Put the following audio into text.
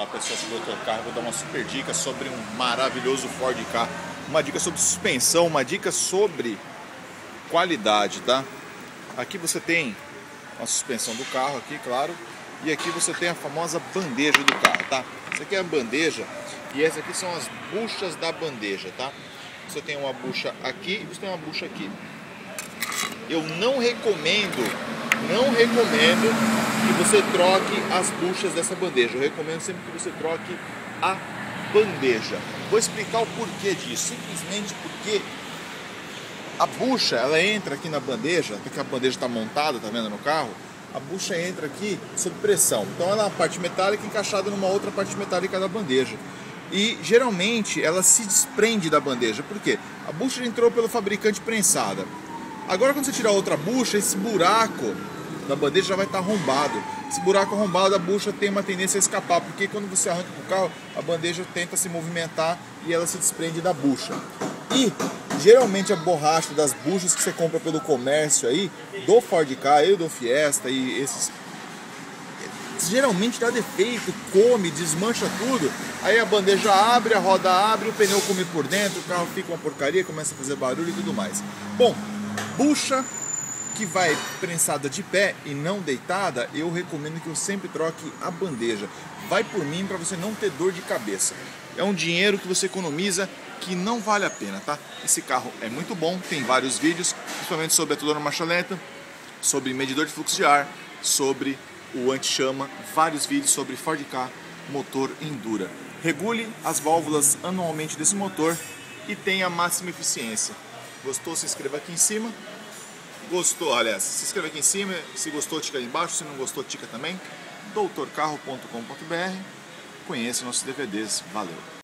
lá com o acesso do Motor Carro, vou dar uma super dica sobre um maravilhoso Ford Ka, uma dica sobre suspensão, uma dica sobre qualidade, tá? Aqui você tem a suspensão do carro, aqui, claro, e aqui você tem a famosa bandeja do carro, tá? Essa aqui é a bandeja e essas aqui são as buchas da bandeja, tá? Você tem uma bucha aqui e você tem uma bucha aqui. Eu não recomendo que você troque as buchas dessa bandeja. Eu recomendo sempre que você troque a bandeja. Vou explicar o porquê disso. Simplesmente porque a bucha, ela entra aqui na bandeja, porque a bandeja está montada, tá vendo, no carro? A bucha entra aqui sob pressão. Então ela é uma parte metálica encaixada numa outra parte metálica da bandeja. E geralmente ela se desprende da bandeja. Por quê? A bucha entrou pelo fabricante prensada. Agora quando você tirar outra bucha, esse buraco da bandeja já vai estar arrombado. Esse buraco arrombado, a bucha tem uma tendência a escapar, porque quando você arranca com o carro, a bandeja tenta se movimentar e ela se desprende da bucha. E geralmente a borracha das buchas que você compra pelo comércio aí, do Ford Ka, do Fiesta e esses, geralmente dá defeito, come, desmancha tudo. Aí a bandeja abre, a roda abre, o pneu come por dentro, o carro fica uma porcaria, começa a fazer barulho e tudo mais. Bom, bucha que vai prensada de pé e não deitada, eu recomendo que eu sempre troque a bandeja. Vai por mim, para você não ter dor de cabeça. É um dinheiro que você economiza que não vale a pena, tá? Esse carro é muito bom, tem vários vídeos, principalmente sobre a toda marcha lenta, sobre medidor de fluxo de ar, sobre o anti-chama, vários vídeos sobre Ford Ka, motor Endura. Regule as válvulas anualmente desse motor e tenha a máxima eficiência. Gostou, se inscreva aqui em cima. Gostou, aliás, se inscreva aqui em cima. Se gostou, tica aí embaixo. Se não gostou, tica também. doutorcarro.com.br. Conheça nossos DVDs. Valeu!